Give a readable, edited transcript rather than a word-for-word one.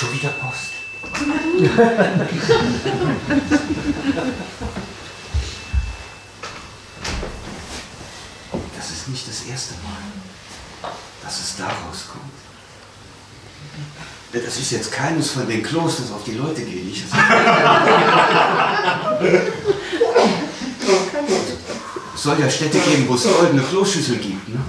Schon wieder Post. Das ist nicht das erste Mal, dass es daraus kommt. Das ist jetzt keines von den Klos, das auf die Leute geht. Nicht? Es soll ja Städte geben, wo es goldene Kloschüssel gibt. Ne?